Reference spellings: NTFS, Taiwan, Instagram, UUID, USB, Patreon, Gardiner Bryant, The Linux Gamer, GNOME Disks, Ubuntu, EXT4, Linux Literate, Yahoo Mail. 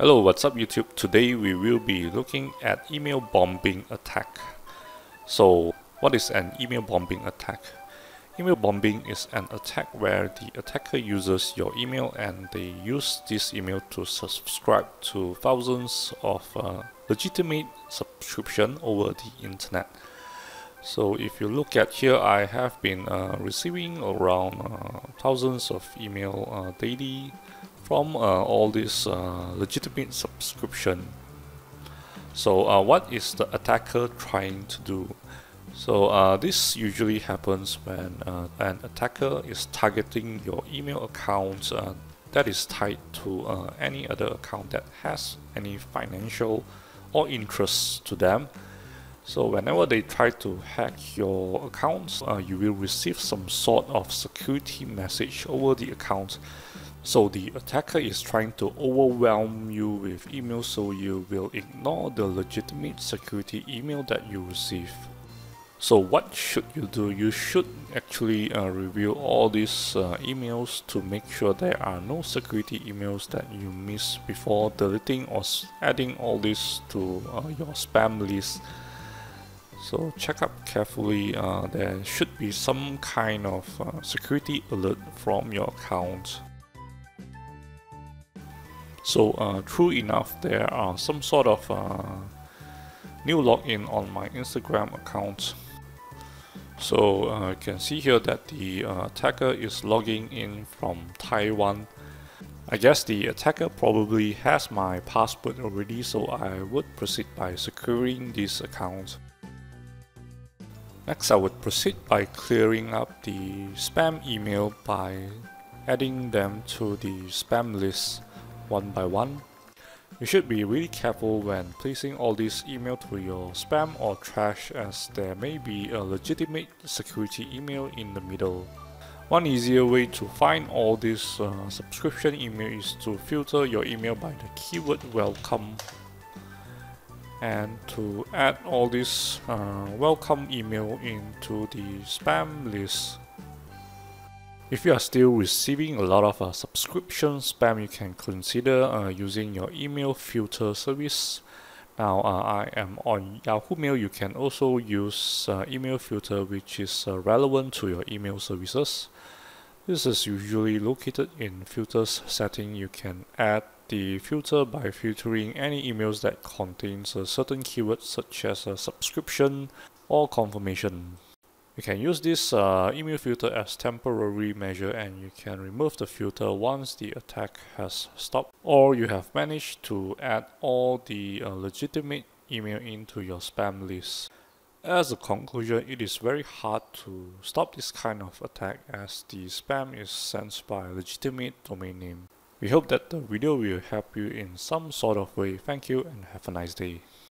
Hello, what's up YouTube? Today we will be looking at email bombing attack. So what is an email bombing attack? Email bombing is an attack where the attacker uses your email and they use this email to subscribe to thousands of legitimate subscriptions over the internet. So if you look at here, I have been receiving around thousands of email daily from all this legitimate subscription. So what is the attacker trying to do? So this usually happens when an attacker is targeting your email account that is tied to any other account that has any financial or interests to them. So whenever they try to hack your accounts, you will receive some sort of security message over the account. So the attacker is trying to overwhelm you with emails so you will ignore the legitimate security email that you receive. So what should you do? You should actually review all these emails to make sure there are no security emails that you miss before deleting or adding all this to your spam list. So check up carefully, there should be some kind of security alert from your account. So true enough, there are some sort of new login on my Instagram account. So you can see here that the attacker is logging in from Taiwan. I guess the attacker probably has my password already, so I would proceed by securing this account. Next, I would proceed by clearing up the spam email by adding them to the spam list. One by one. You should be really careful when placing all these emails to your spam or trash, as there may be a legitimate security email in the middle. One easier way to find all these subscription email is to filter your email by the keyword welcome, and to add all this welcome email into the spam list. If you are still receiving a lot of subscription spam, you can consider using your email filter service. Now I am on Yahoo Mail. You can also use email filter, which is relevant to your email services. This is usually located in filters setting. You can add the filter by filtering any emails that contains a certain keyword, such as a subscription or confirmation. You can use this email filter as temporary measure, and you can remove the filter once the attack has stopped or you have managed to add all the legitimate email into your spam list. As a conclusion, it is very hard to stop this kind of attack, as the spam is sent by a legitimate domain name. We hope that the video will help you in some sort of way. Thank you and have a nice day.